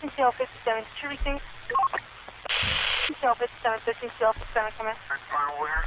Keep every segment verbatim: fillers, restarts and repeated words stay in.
T C L fifty-seven, did you receive? T C L fifty-seven, this is T C L fifty-seven, come in. Where?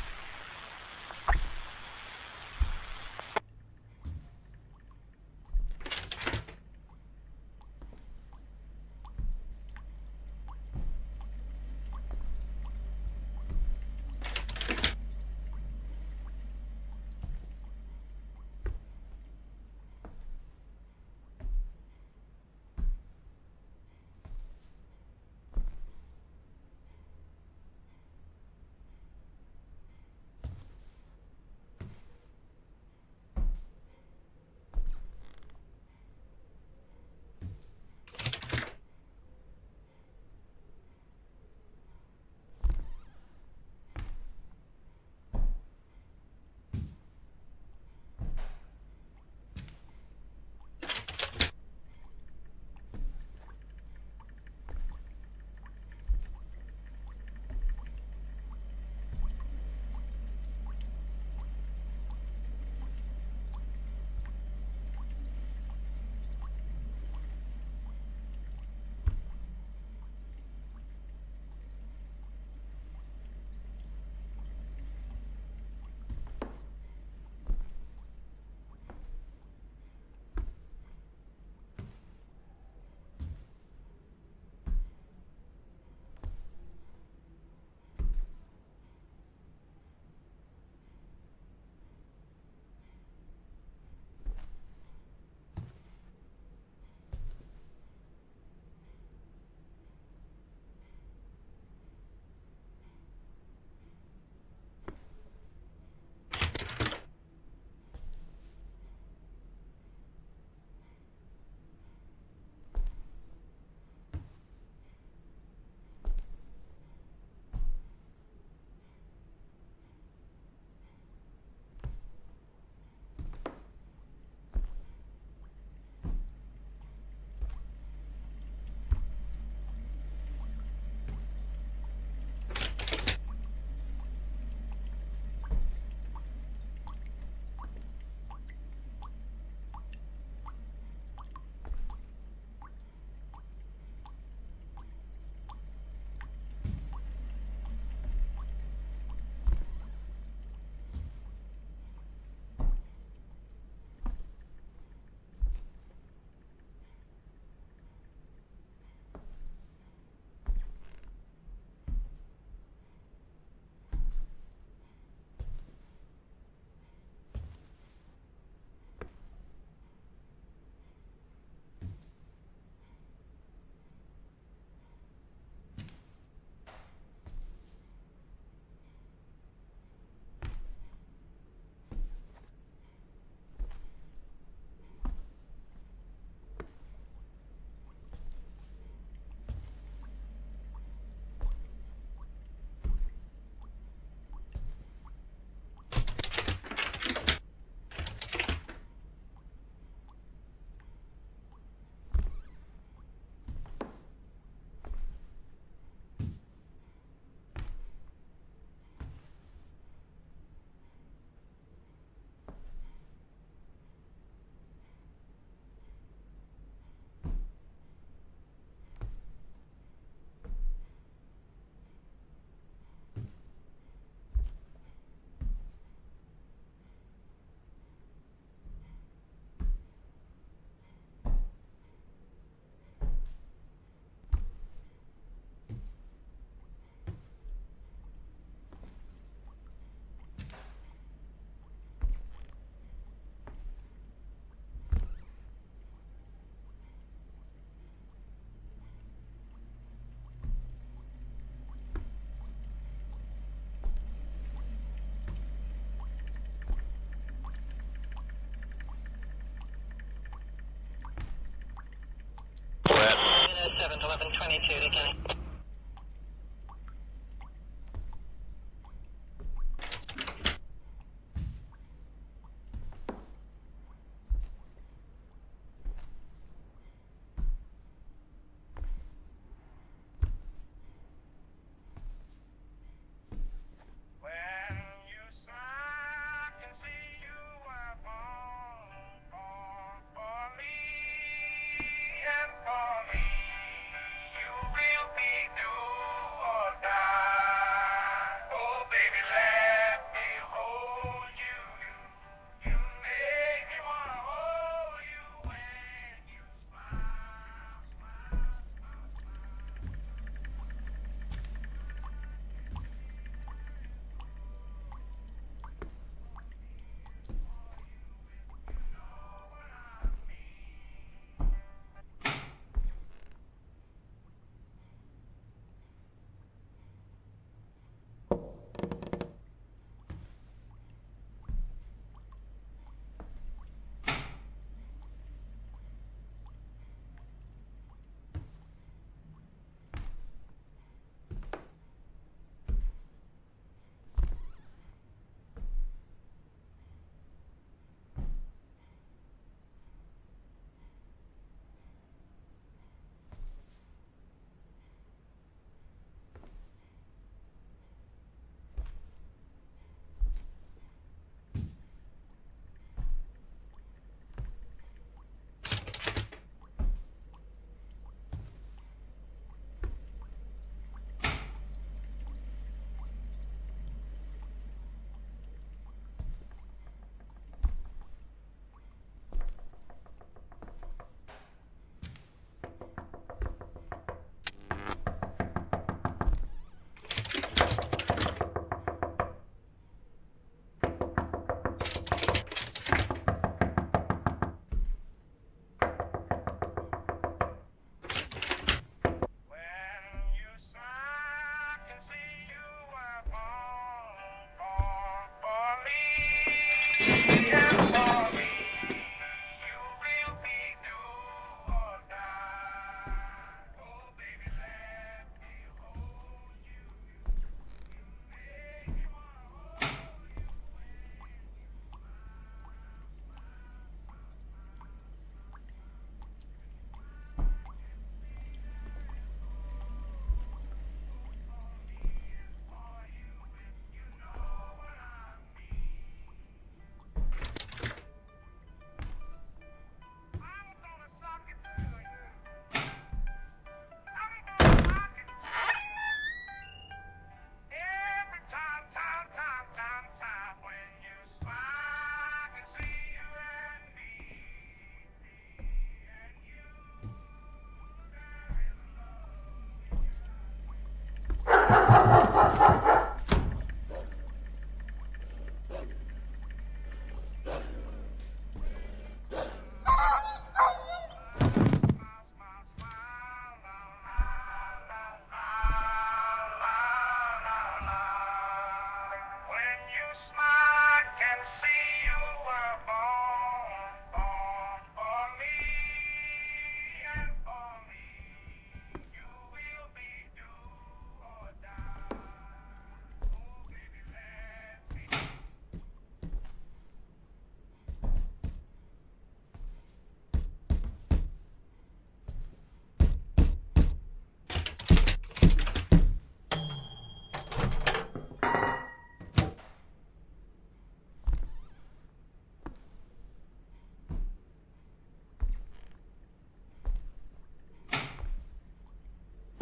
seven eleven twenty-two again.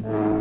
Mm.